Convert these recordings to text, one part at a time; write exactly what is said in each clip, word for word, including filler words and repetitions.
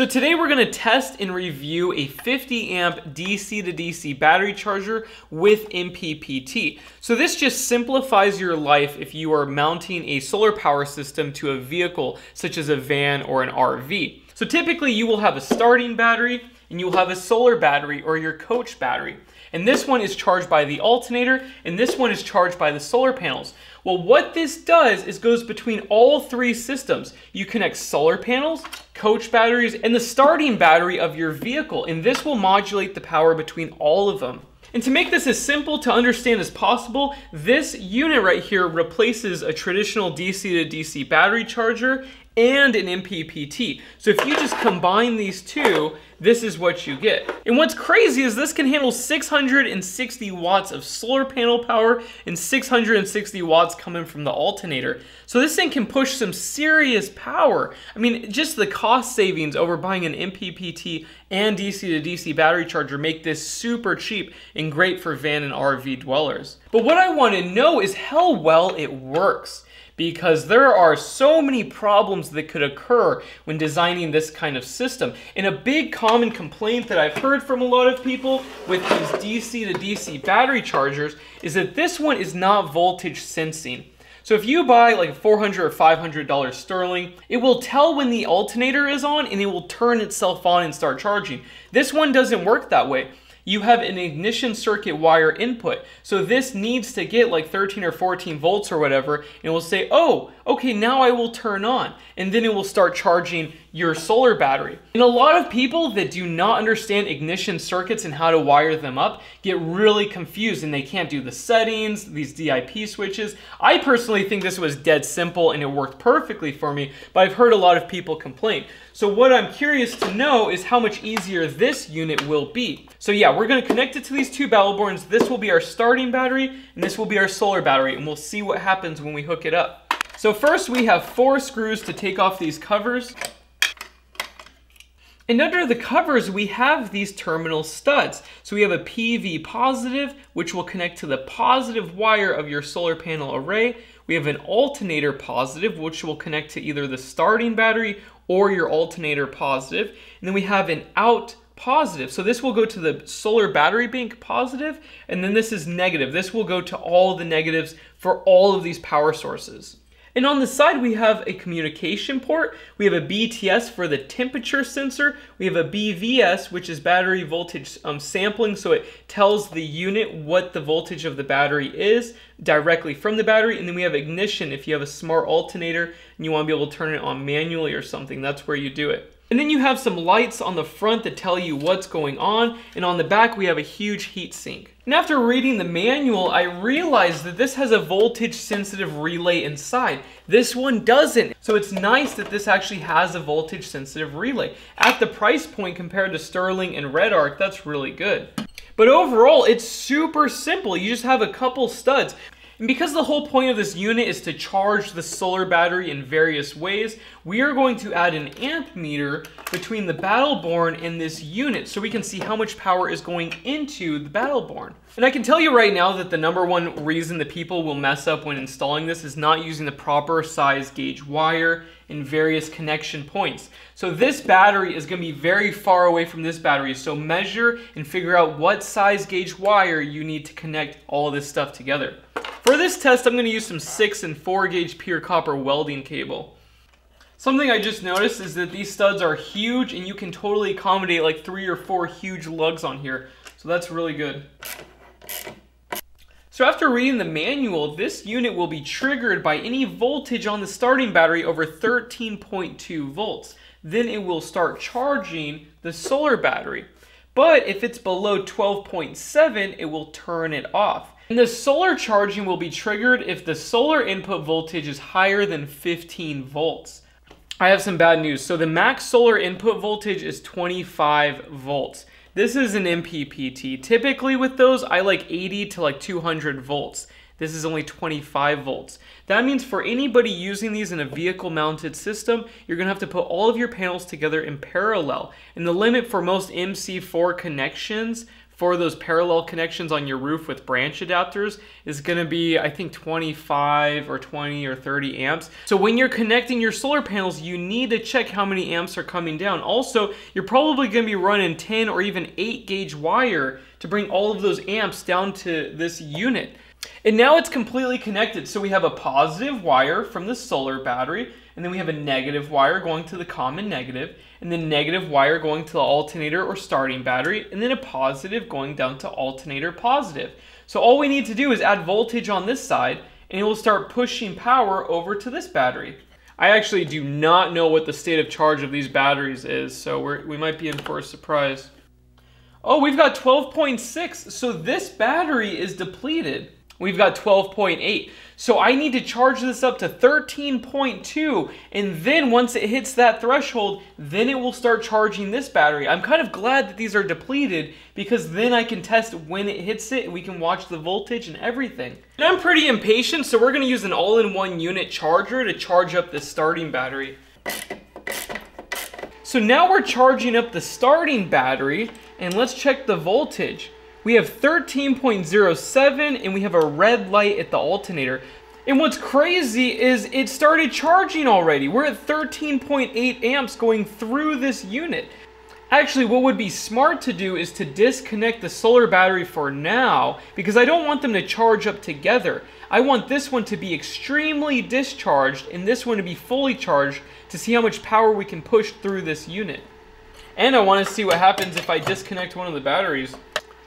So today we're going to test and review a fifty amp D C to D C battery charger with M P P T. So this just simplifies your life if you are mounting a solar power system to a vehicle such as a van or an R V. So typically you will have a starting battery and you will have a solar battery or your coach battery. And this one is charged by the alternator and this one is charged by the solar panels. Well, what this does is goes between all three systems. You connect solar panels, coach batteries, and the starting battery of your vehicle, and this will modulate the power between all of them. And to make this as simple to understand as possible, this unit right here replaces a traditional D C to D C battery charger and an M P P T. So if you just combine these two, this is what you get. And what's crazy is this can handle six hundred sixty watts of solar panel power and six hundred sixty watts coming from the alternator. So this thing can push some serious power. I mean, just the cost savings over buying an M P P T and D C to D C battery charger make this super cheap and great for van and R V dwellers. But what I want to know is how well it works, because there are so many problems that could occur when designing this kind of system. And a big common complaint that I've heard from a lot of people with these D C to D C battery chargers is that this one is not voltage sensing. So if you buy like four hundred dollars or five hundred dollars Sterling, it will tell when the alternator is on and it will turn itself on and start charging. This one doesn't work that way. You have an ignition circuit wire input. So this needs to get like thirteen or fourteen volts or whatever, and it will say, oh, okay, now I will turn on. And then it will start charging your solar battery. And a lot of people that do not understand ignition circuits and how to wire them up get really confused and they can't do the settings, these D I P switches. I personally think this was dead simple and it worked perfectly for me, but I've heard a lot of people complain. So what I'm curious to know is how much easier this unit will be. So yeah, we're gonna connect it to these two Battle Borns. This will be our starting battery and this will be our solar battery, and we'll see what happens when we hook it up. So first we have four screws to take off these covers. And under the covers, we have these terminal studs. So we have a P V positive, which will connect to the positive wire of your solar panel array. We have an alternator positive, which will connect to either the starting battery or your alternator positive. And then we have an out positive. So this will go to the solar battery bank positive, and then this is negative. This will go to all the negatives for all of these power sources. And on the side, we have a communication port. We have a B T S for the temperature sensor. We have a B V S, which is battery voltage um, sampling. So it tells the unit what the voltage of the battery is directly from the battery. And then we have ignition. If you have a smart alternator and you want to be able to turn it on manually or something, that's where you do it. And then you have some lights on the front that tell you what's going on. And on the back, we have a huge heat sink. And after reading the manual, I realized that this has a voltage sensitive relay inside. This one doesn't. So it's nice that this actually has a voltage sensitive relay. At the price point compared to Sterling and RedArc, that's really good. But overall, it's super simple. You just have a couple studs. And because the whole point of this unit is to charge the solar battery in various ways, we are going to add an amp meter between the Battle Born and this unit so we can see how much power is going into the Battle Born. And I can tell you right now that the number one reason that people will mess up when installing this is not using the proper size gauge wire and various connection points. So this battery is gonna be very far away from this battery, so measure and figure out what size gauge wire you need to connect all this stuff together. For this test, I'm gonna use some six and four gauge pure copper welding cable. Something I just noticed is that these studs are huge and you can totally accommodate like three or four huge lugs on here. So that's really good. So after reading the manual, this unit will be triggered by any voltage on the starting battery over thirteen point two volts. Then it will start charging the solar battery. But if it's below twelve point seven, it will turn it off. And the solar charging will be triggered if the solar input voltage is higher than fifteen volts. I have some bad news. So the max solar input voltage is twenty-five volts. This is an M P P T. Typically with those, I like eighty to like two hundred volts. This is only twenty-five volts. That means for anybody using these in a vehicle mounted system, you're gonna have to put all of your panels together in parallel. And the limit for most M C four connections for those parallel connections on your roof with branch adapters is gonna be, I think, twenty-five or twenty or thirty amps. So when you're connecting your solar panels, you need to check how many amps are coming down. Also, you're probably gonna be running ten or even eight gauge wire to bring all of those amps down to this unit. And now it's completely connected. So we have a positive wire from the solar battery, and then we have a negative wire going to the common negative, and then negative wire going to the alternator or starting battery, and then a positive going down to alternator positive. So all we need to do is add voltage on this side, and it will start pushing power over to this battery. I actually do not know what the state of charge of these batteries is, so we're, we might be in for a surprise. Oh, we've got twelve point six, so this battery is depleted. We've got twelve point eight. So I need to charge this up to thirteen point two. And then once it hits that threshold, then it will start charging this battery. I'm kind of glad that these are depleted because then I can test when it hits it. We can watch the voltage and everything. And I'm pretty impatient, so we're gonna use an all-in-one unit charger to charge up this starting battery. So now we're charging up the starting battery, and let's check the voltage. We have thirteen point zero seven and we have a red light at the alternator. And what's crazy is it started charging already. We're at thirteen point eight amps going through this unit. Actually, what would be smart to do is to disconnect the solar battery for now because I don't want them to charge up together. I want this one to be extremely discharged and this one to be fully charged to see how much power we can push through this unit. And I want to see what happens if I disconnect one of the batteries.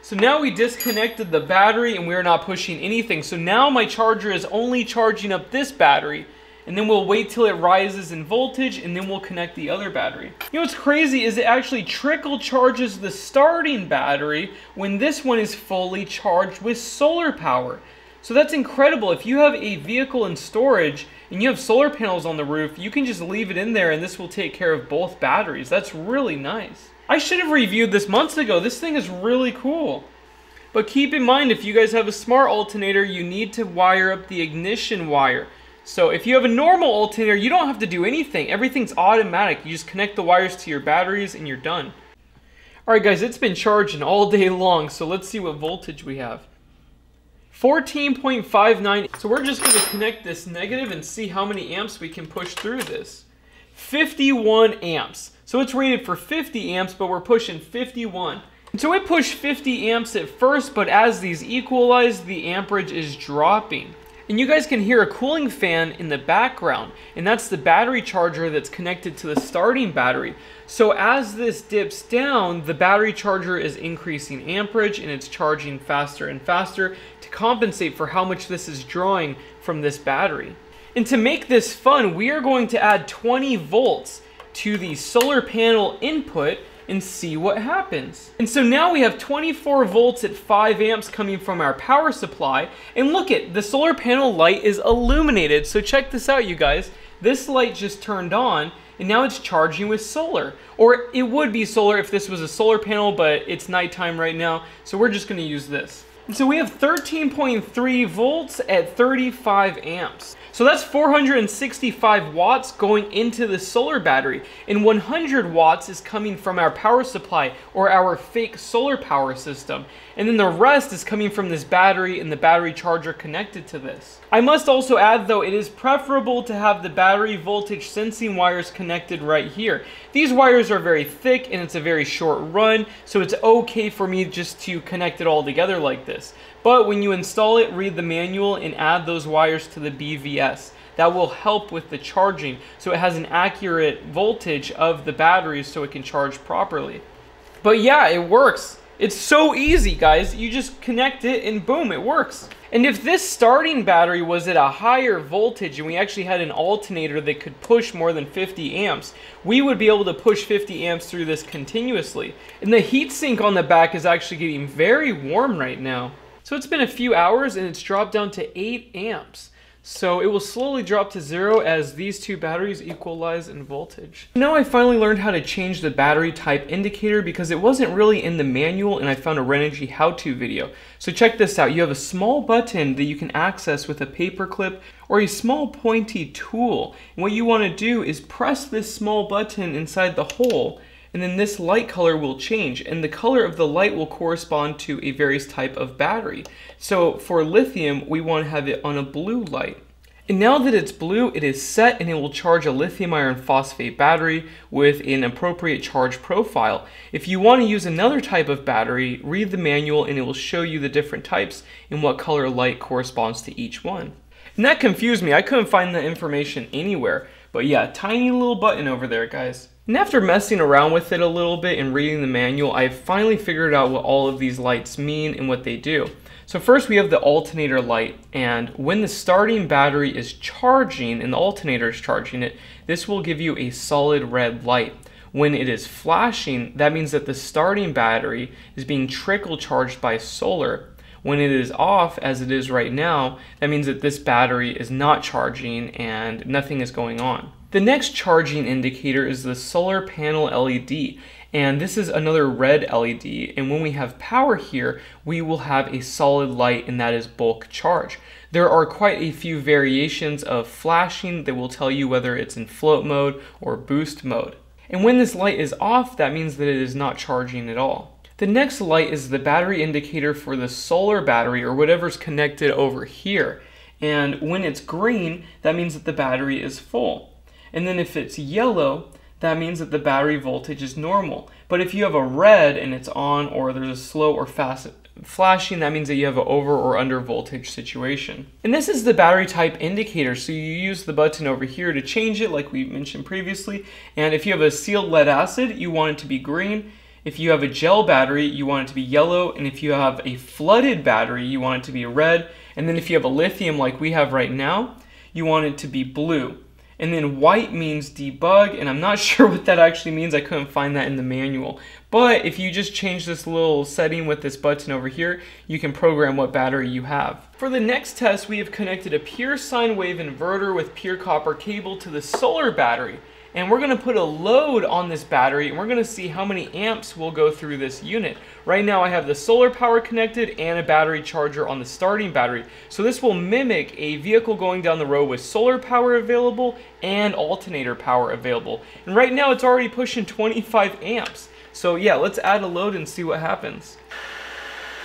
So now we disconnected the battery and we're not pushing anything. So now my charger is only charging up this battery, and then we'll wait till it rises in voltage and then we'll connect the other battery. You know what's crazy is it actually trickle charges the starting battery when this one is fully charged with solar power. So that's incredible. If you have a vehicle in storage and you have solar panels on the roof, you can just leave it in there and this will take care of both batteries. That's really nice. I should have reviewed this months ago. This thing is really cool. But keep in mind, if you guys have a smart alternator, you need to wire up the ignition wire. So if you have a normal alternator, you don't have to do anything. Everything's automatic. You just connect the wires to your batteries and you're done. All right, guys, it's been charging all day long. So let's see what voltage we have. fourteen point five nine. So we're just going to connect this negative and see how many amps we can push through this. fifty-one amps. So it's rated for fifty amps, but we're pushing fifty-one. So it pushed fifty amps at first, but as these equalize, the amperage is dropping. And you guys can hear a cooling fan in the background, and that's the battery charger that's connected to the starting battery. So as this dips down, the battery charger is increasing amperage, and it's charging faster and faster to compensate for how much this is drawing from this battery. And to make this fun, we are going to add twenty volts to the solar panel input and see what happens. And so now we have twenty-four volts at five amps coming from our power supply. And look at, the solar panel light is illuminated. So check this out, you guys. This light just turned on and now it's charging with solar. Or it would be solar if this was a solar panel, but it's nighttime right now. So we're just gonna use this. And so we have thirteen point three volts at thirty-five amps. So that's four hundred sixty-five watts going into the solar battery, and one hundred watts is coming from our power supply or our fake solar power system. And then the rest is coming from this battery and the battery charger connected to this. I must also add though, it is preferable to have the battery voltage sensing wires connected right here. These wires are very thick and it's a very short run, so it's okay for me just to connect it all together like this. But when you install it, read the manual and add those wires to the B V S. That will help with the charging, so it has an accurate voltage of the batteries so it can charge properly. But yeah, it works. It's so easy, guys. You just connect it and boom, it works. And if this starting battery was at a higher voltage and we actually had an alternator that could push more than fifty amps, we would be able to push fifty amps through this continuously. And the heatsink on the back is actually getting very warm right now. So it's been a few hours and it's dropped down to eight amps. So it will slowly drop to zero as these two batteries equalize in voltage. Now I finally learned how to change the battery type indicator because it wasn't really in the manual and I found a Renogy how-to video. So check this out. You have a small button that you can access with a paper clip or a small pointy tool. And what you want to do is press this small button inside the hole and then this light color will change, and the color of the light will correspond to a various type of battery. So for lithium, we want to have it on a blue light. And now that it's blue, it is set, and it will charge a lithium iron phosphate battery with an appropriate charge profile. If you want to use another type of battery, read the manual and it will show you the different types and what color light corresponds to each one. And that confused me. I couldn't find that information anywhere. But yeah, tiny little button over there, guys. And after messing around with it a little bit and reading the manual, I finally figured out what all of these lights mean and what they do. So first we have the alternator light, and when the starting battery is charging and the alternator is charging it, this will give you a solid red light. When it is flashing, that means that the starting battery is being trickle charged by solar. When it is off, as it is right now, that means that this battery is not charging and nothing is going on. The next charging indicator is the solar panel L E D, and this is another red L E D, and when we have power here, we will have a solid light, and that is bulk charge. There are quite a few variations of flashing that will tell you whether it's in float mode or boost mode. And when this light is off, that means that it is not charging at all. The next light is the battery indicator for the solar battery or whatever's connected over here. And when it's green, that means that the battery is full. And then if it's yellow, that means that the battery voltage is normal. But if you have a red and it's on, or there's a slow or fast flashing, that means that you have an over or under voltage situation. And this is the battery type indicator, so you use the button over here to change it like we mentioned previously. And if you have a sealed lead acid, you want it to be green. If you have a gel battery, you want it to be yellow, and if you have a flooded battery, you want it to be red, and then if you have a lithium like we have right now, you want it to be blue. And then white means debug, and I'm not sure what that actually means. I couldn't find that in the manual. But if you just change this little setting with this button over here, you can program what battery you have. For the next test, we have connected a pure sine wave inverter with pure copper cable to the solar battery. And we're gonna put a load on this battery, and we're gonna see how many amps will go through this unit. Right now I have the solar power connected and a battery charger on the starting battery. So this will mimic a vehicle going down the road with solar power available and alternator power available. And right now it's already pushing twenty-five amps. So yeah, let's add a load and see what happens.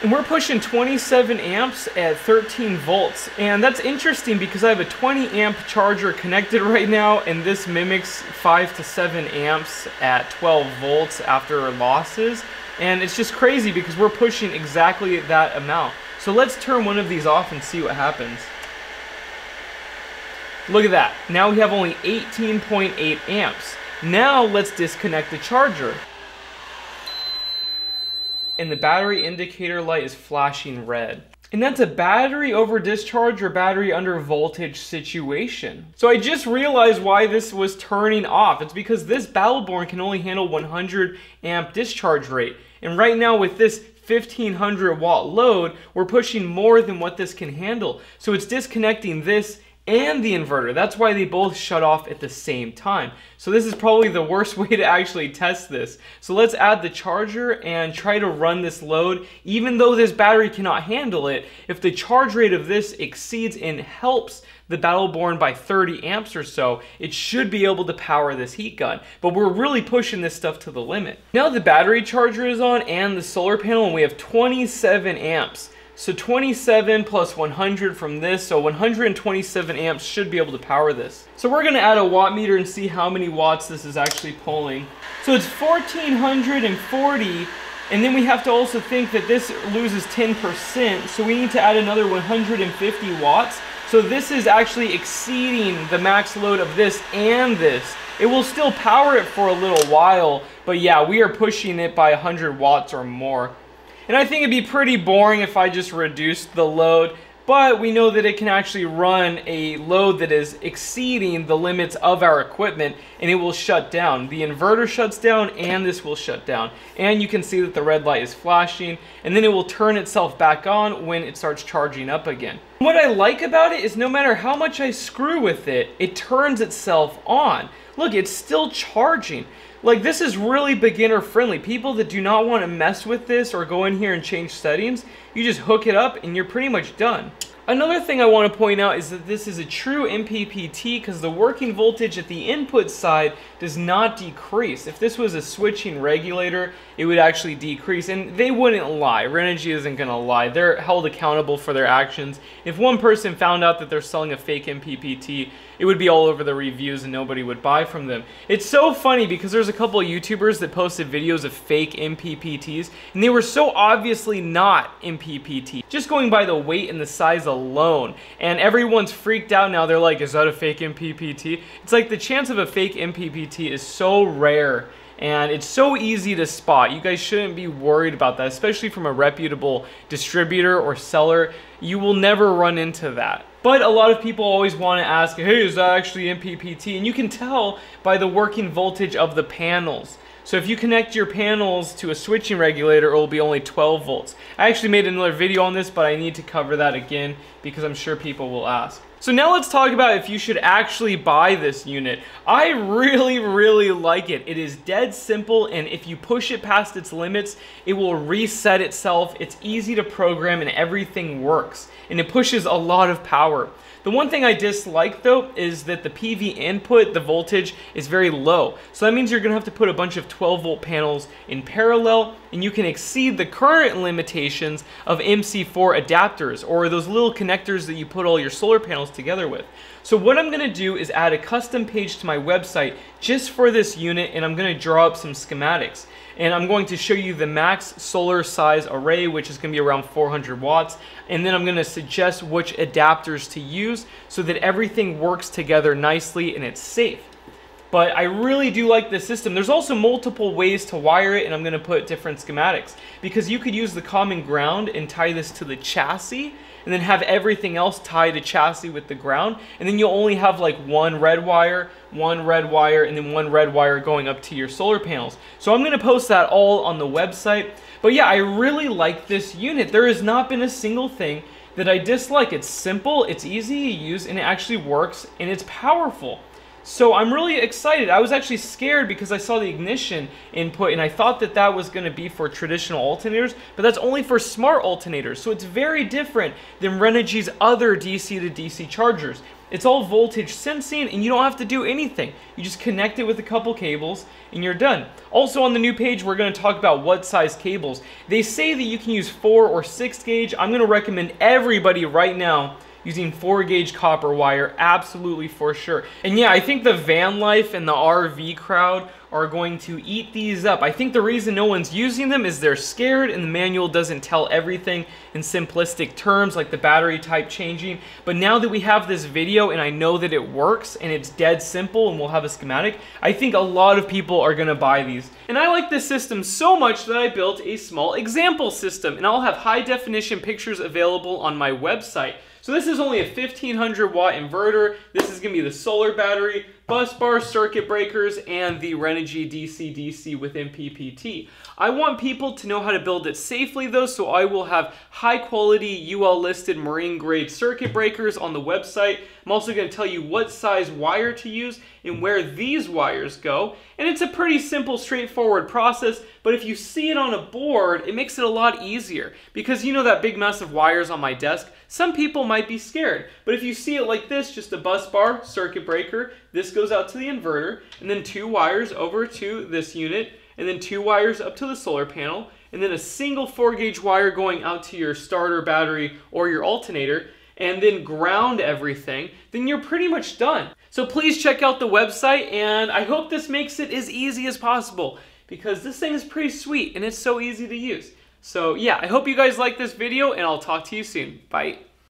And we're pushing twenty-seven amps at thirteen volts, and that's interesting because I have a twenty amp charger connected right now, and this mimics five to seven amps at twelve volts after losses, and it's just crazy because we're pushing exactly that amount. So let's turn one of these off and see what happens. Look at that, now we have only eighteen point eight amps. Now let's disconnect the charger. And the battery indicator light is flashing red. And that's a battery over discharge or battery under voltage situation. So I just realized why this was turning off. It's because this Battle Born can only handle one hundred amp discharge rate. And right now with this fifteen hundred watt load, we're pushing more than what this can handle. So it's disconnecting this and the inverter. That's why they both shut off at the same time. So this is probably the worst way to actually test this. So let's add the charger and try to run this load. Even though this battery cannot handle it, if the charge rate of this exceeds and helps the Battle Born by thirty amps or so, it should be able to power this heat gun. But we're really pushing this stuff to the limit. Now the battery charger is on and the solar panel, and we have twenty-seven amps. So twenty-seven plus one hundred from this, so one hundred twenty-seven amps should be able to power this. So we're gonna add a watt meter and see how many watts this is actually pulling. So it's fourteen forty, and then we have to also think that this loses ten percent, so we need to add another one hundred fifty watts. So this is actually exceeding the max load of this and this. It will still power it for a little while, but yeah, we are pushing it by one hundred watts or more. And I think it'd be pretty boring if I just reduced the load, but we know that it can actually run a load that is exceeding the limits of our equipment, and it will shut down. The inverter shuts down, and this will shut down. And you can see that the red light is flashing, and then it will turn itself back on when it starts charging up again. What I like about it is no matter how much I screw with it, it turns itself on. Look, it's still charging. Like, this is really beginner friendly. People that do not want to mess with this or go in here and change settings, you just hook it up and you're pretty much done. Another thing I want to point out is that this is a true M P P T because the working voltage at the input side does not decrease. If this was a switching regulator, it would actually decrease, and they wouldn't lie. Renogy isn't going to lie. They're held accountable for their actions. If one person found out that they're selling a fake M P P T, it would be all over the reviews and nobody would buy from them. It's so funny because there's a couple of YouTubers that posted videos of fake M P P Ts and they were so obviously not M P P T, just going by the weight and the size alone. And everyone's freaked out now. They're like, is that a fake M P P T? It's like the chance of a fake M P P T is so rare. And it's so easy to spot. You guys shouldn't be worried about that, especially from a reputable distributor or seller. You will never run into that. But a lot of people always want to ask, hey, is that actually M P P T? And you can tell by the working voltage of the panels. So if you connect your panels to a switching regulator, it will be only twelve volts. I actually made another video on this, but I need to cover that again because I'm sure people will ask. So now let's talk about if you should actually buy this unit. I really, really like it. It is dead simple, and if you push it past its limits, it will reset itself. It's easy to program and everything works, and it pushes a lot of power. The one thing I dislike though is that the P V input, the voltage, is very low. So that means you're gonna have to put a bunch of twelve volt panels in parallel, and you can exceed the current limitations of M C four adapters, or those little connectors that you put all your solar panels together with. So what I'm gonna do is add a custom page to my website just for this unit, and I'm gonna draw up some schematics, and I'm going to show you the max solar size array, which is gonna be around four hundred watts, and then I'm gonna suggest which adapters to use so that everything works together nicely and it's safe. But I really do like this system. There's also multiple ways to wire it, and I'm gonna put different schematics because you could use the common ground and tie this to the chassis, and then have everything else tie to chassis with the ground, and then you'll only have like one red wire, one red wire, and then one red wire going up to your solar panels. So I'm gonna post that all on the website. But yeah, I really like this unit. There has not been a single thing that I dislike. It's simple, it's easy to use, and it actually works, and it's powerful. So I'm really excited. I was actually scared because I saw the ignition input and I thought that that was gonna be for traditional alternators, but that's only for smart alternators. So it's very different than Renogy's other D C to D C chargers. It's all voltage sensing and you don't have to do anything. You just connect it with a couple cables and you're done. Also on the new page, we're gonna talk about what size cables. They say that you can use four or six gauge. I'm gonna recommend everybody right now using four gauge copper wire, absolutely for sure. And yeah, I think the vanlife and the R V crowd are going to eat these up. I think the reason no one's using them is they're scared and the manual doesn't tell everything in simplistic terms like the battery type changing. But now that we have this video and I know that it works and it's dead simple and we'll have a schematic, I think a lot of people are gonna buy these. And I like this system so much that I built a small example system, and I'll have high definition pictures available on my website. So this is only a fifteen hundred watt inverter. This is gonna be the solar battery, bus bar, circuit breakers, and the Renogy D C D C with M P P T. I want people to know how to build it safely though, so I will have high quality U L listed marine grade circuit breakers on the website. I'm also gonna tell you what size wire to use and where these wires go. And it's a pretty simple, straightforward process, but if you see it on a board, it makes it a lot easier because you know that big mess of wires on my desk? Some people might be scared, but if you see it like this, just a bus bar, circuit breaker, this goes out to the inverter, and then two wires over to this unit, and then two wires up to the solar panel, and then a single four gauge wire going out to your starter battery or your alternator, and then ground everything, then you're pretty much done. So please check out the website, and I hope this makes it as easy as possible because this thing is pretty sweet and it's so easy to use. So yeah, I hope you guys like this video, and I'll talk to you soon. Bye.